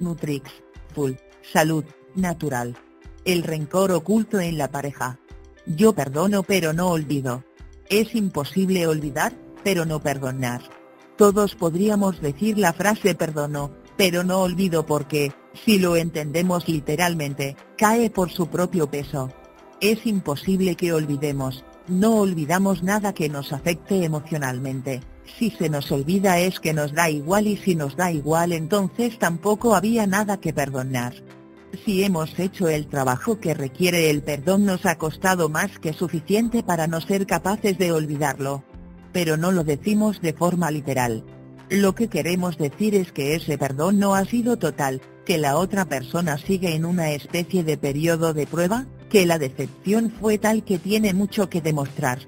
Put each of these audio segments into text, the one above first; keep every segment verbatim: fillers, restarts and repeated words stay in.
NUTRIXFULL, salud natural. El rencor oculto en la pareja. Yo perdono pero no olvido. Es imposible olvidar, pero no perdonar. Todos podríamos decir la frase perdono, pero no olvido porque, si lo entendemos literalmente, cae por su propio peso. Es imposible que olvidemos, no olvidamos nada que nos afecte emocionalmente. Si se nos olvida es que nos da igual, y si nos da igual entonces tampoco había nada que perdonar. Si hemos hecho el trabajo que requiere el perdón, nos ha costado más que suficiente para no ser capaces de olvidarlo. Pero no lo decimos de forma literal. Lo que queremos decir es que ese perdón no ha sido total, que la otra persona sigue en una especie de periodo de prueba, que la decepción fue tal que tiene mucho que demostrar.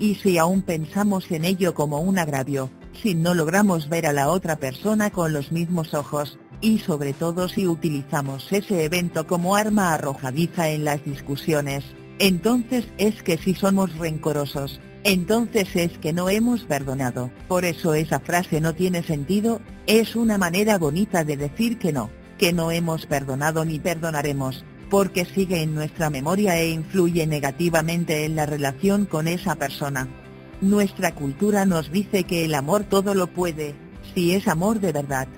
Y si aún pensamos en ello como un agravio, si no logramos ver a la otra persona con los mismos ojos, y sobre todo si utilizamos ese evento como arma arrojadiza en las discusiones, entonces es que si somos rencorosos, entonces es que no hemos perdonado. Por eso esa frase no tiene sentido, es una manera bonita de decir que no, que no hemos perdonado ni perdonaremos, porque sigue en nuestra memoria e influye negativamente en la relación con esa persona. Nuestra cultura nos dice que el amor todo lo puede, si es amor de verdad.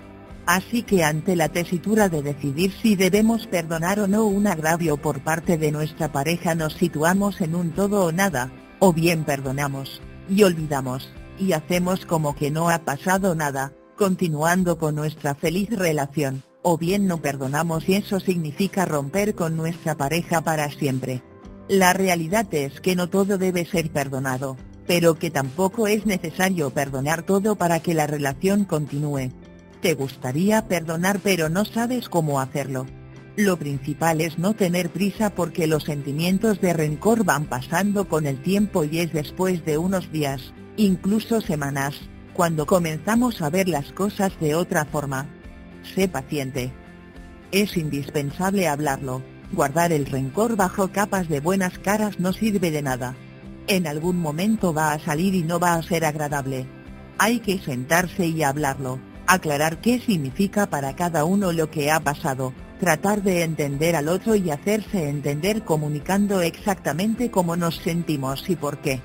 Así que ante la tesitura de decidir si debemos perdonar o no un agravio por parte de nuestra pareja, nos situamos en un todo o nada, o bien perdonamos, y olvidamos, y hacemos como que no ha pasado nada, continuando con nuestra feliz relación, o bien no perdonamos y eso significa romper con nuestra pareja para siempre. La realidad es que no todo debe ser perdonado, pero que tampoco es necesario perdonar todo para que la relación continúe. Te gustaría perdonar pero no sabes cómo hacerlo. Lo principal es no tener prisa, porque los sentimientos de rencor van pasando con el tiempo y es después de unos días, incluso semanas, cuando comenzamos a ver las cosas de otra forma. Sé paciente. Es indispensable hablarlo, guardar el rencor bajo capas de buenas caras no sirve de nada. En algún momento va a salir y no va a ser agradable. Hay que sentarse y hablarlo. Aclarar qué significa para cada uno lo que ha pasado, tratar de entender al otro y hacerse entender comunicando exactamente cómo nos sentimos y por qué.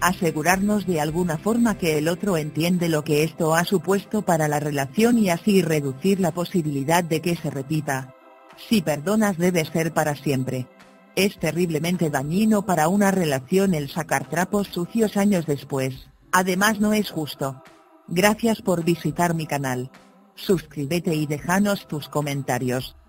Asegurarnos de alguna forma que el otro entiende lo que esto ha supuesto para la relación y así reducir la posibilidad de que se repita. Si perdonas debe ser para siempre. Es terriblemente dañino para una relación el sacar trapos sucios años después, además no es justo. Gracias por visitar mi canal. Suscríbete y déjanos tus comentarios.